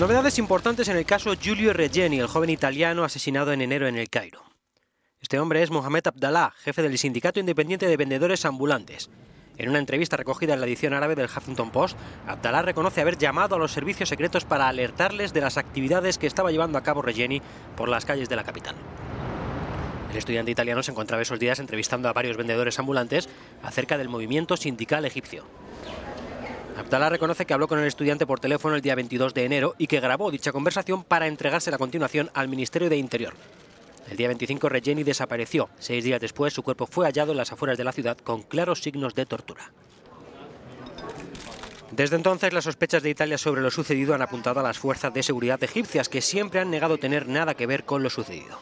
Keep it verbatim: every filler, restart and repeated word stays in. Novedades importantes en el caso Giulio Regeni, el joven italiano asesinado en enero en el Cairo. Este hombre es Mohamed Abdallah, jefe del Sindicato Independiente de Vendedores Ambulantes. En una entrevista recogida en la edición árabe del Huffington Post, Abdallah reconoce haber llamado a los servicios secretos para alertarles de las actividades que estaba llevando a cabo Regeni por las calles de la capital. El estudiante italiano se encontraba esos días entrevistando a varios vendedores ambulantes acerca del movimiento sindical egipcio. Abdallah reconoce que habló con el estudiante por teléfono el día veintidós de enero y que grabó dicha conversación para entregársela a continuación al Ministerio de Interior. El día veinticinco, Regeni desapareció. Seis días después, su cuerpo fue hallado en las afueras de la ciudad con claros signos de tortura. Desde entonces, las sospechas de Italia sobre lo sucedido han apuntado a las fuerzas de seguridad egipcias, que siempre han negado tener nada que ver con lo sucedido.